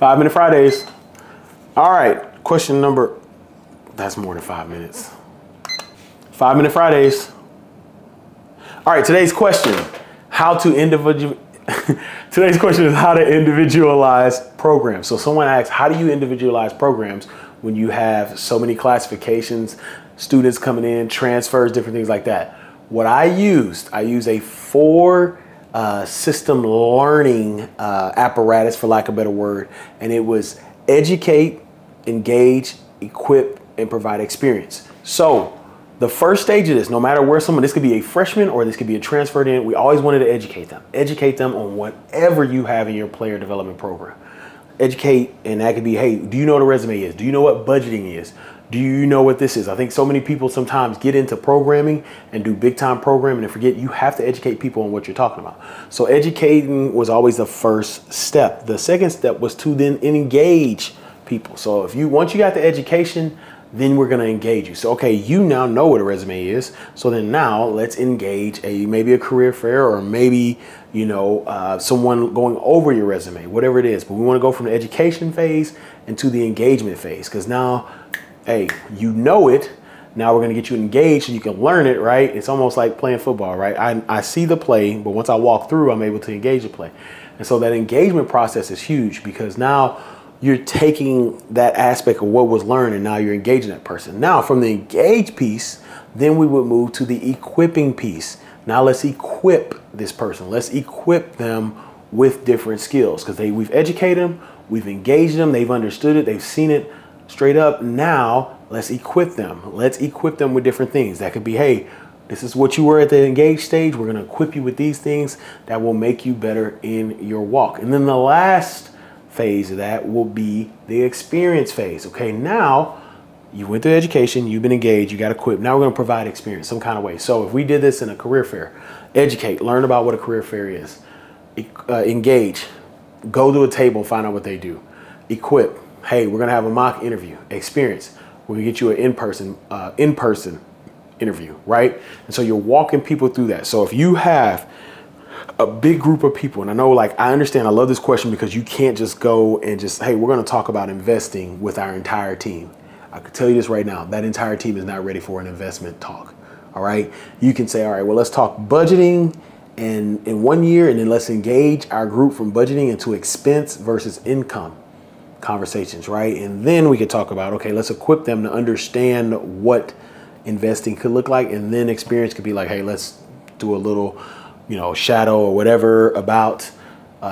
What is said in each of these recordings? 5 Minute Fridays. All right, question number, that's more than 5 minutes. 5 Minute Fridays. All right, today's question, today's question is how to individualize programs. So someone asks, how do you individualize programs when you have so many classifications, students coming in, transfers, different things like that? What I use a four-system learning apparatus, for lack of a better word, and it was educate, engage, equip, and provide experience. So the first stage of this, no matter where someone, this could be a freshman or this could be a transferred in, we always wanted to educate them on whatever you have in your player development program. Educate, and that could be, hey, do you know what a resume is? Do you know what budgeting is? Do you know what this is? I think so many people sometimes get into programming and do big time programming and forget you have to educate people on what you're talking about. So educating was always the first step. The second step was to then engage people. So if you, once you got the education, then we're gonna engage you. So, okay, you now know what a resume is. So then now let's engage maybe a career fair or maybe, you know, someone going over your resume, whatever it is. But we wanna go from the education phase into the engagement phase, because now, hey, you know it. Now we're gonna get you engaged and you can learn it, right? It's almost like playing football, right? I see the play, but once I walk through, I'm able to engage the play. And so that engagement process is huge, because now you're taking that aspect of what was learned and now you're engaging that person. Now from the engage piece, then we would move to the equipping piece. Now let's equip this person. Let's equip them with different skills, because we've educated them, we've engaged them, they've understood it, they've seen it straight up. Now let's equip them. Let's equip them with different things. That could be, hey, this is what you were at the engage stage. We're gonna equip you with these things that will make you better in your walk. And then the last phase of that will be the experience phase. Okay, now you went through education, you've been engaged, you got equipped. Now we're going to provide experience some kind of way. So if we did this in a career fair, educate, learn about what a career fair is, engage, go to a table, find out what they do, equip. Hey, we're going to have a mock interview, experience. We're going to get you an in-person interview, right? And so you're walking people through that. So if you have a big group of people, and I know, like, I understand, I love this question, because you can't just go and just, hey, we're going to talk about investing with our entire team. I could tell you this right now, that entire team is not ready for an investment talk. All right, you can say, all right, well, let's talk budgeting and in 1 year, and then let's engage our group from budgeting into expense versus income conversations, right? And then we could talk about, okay, let's equip them to understand what investing could look like, and then experience could be like, hey, let's do a little, you know, shadow or whatever about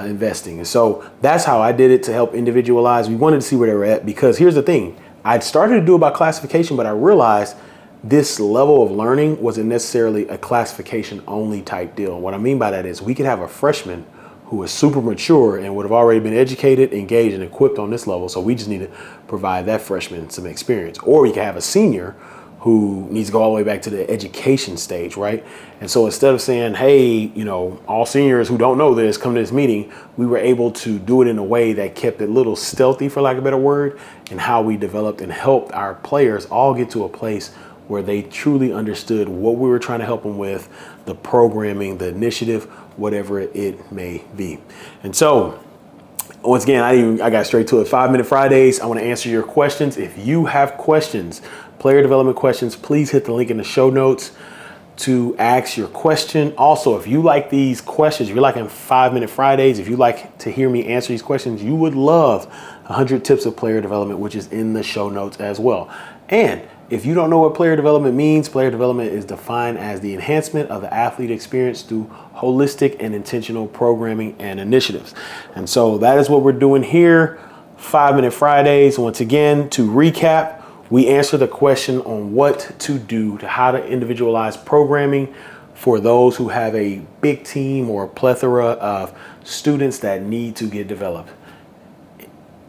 investing. And so that's how I did it, to help individualize. We wanted to see where they were at, because here's the thing. I'd started to do it by classification, but I realized this level of learning wasn't necessarily a classification only type deal. What I mean by that is we could have a freshman who is super mature and would have already been educated, engaged, and equipped on this level. So we just need to provide that freshman some experience. Or we could have a senior who needs to go all the way back to the education stage, right? And so instead of saying, hey, you know, all seniors who don't know this, come to this meeting, we were able to do it in a way that kept it a little stealthy, for lack of a better word, and how we developed and helped our players all get to a place where they truly understood what we were trying to help them with, the programming, the initiative, whatever it may be. And so, once again, I got straight to it. 5 Minute Fridays. I want to answer your questions. If you have questions, player development questions, please hit the link in the show notes to ask your question. Also, if you like these questions, if you're liking 5 Minute Fridays, if you like to hear me answer these questions, you would love 100 Tips of Player Development, which is in the show notes as well. And if you don't know what player development means, player development is defined as the enhancement of the athlete experience through holistic and intentional programming and initiatives. And so that is what we're doing here, 5 Minute Fridays. Once again, to recap, we answer the question on what to do, to how to individualize programming for those who have a big team or a plethora of students that need to get developed.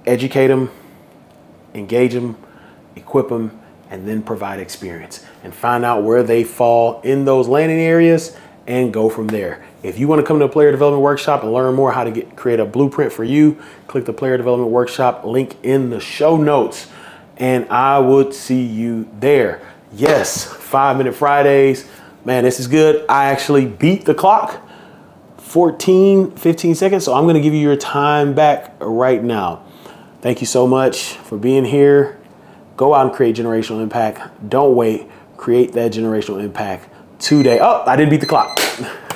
Educate them, engage them, equip them, and then provide experience, and find out where they fall in those landing areas and go from there. If you want to come to a player development workshop and learn more how to create a blueprint for you, click the player development workshop link in the show notes, and I would see you there. Yes, 5 Minute Fridays. Man, this is good. I actually beat the clock, 15 seconds. So I'm going to give you your time back right now. Thank you so much for being here. Go out and create generational impact. Don't wait. Create that generational impact today. Oh, I didn't beat the clock.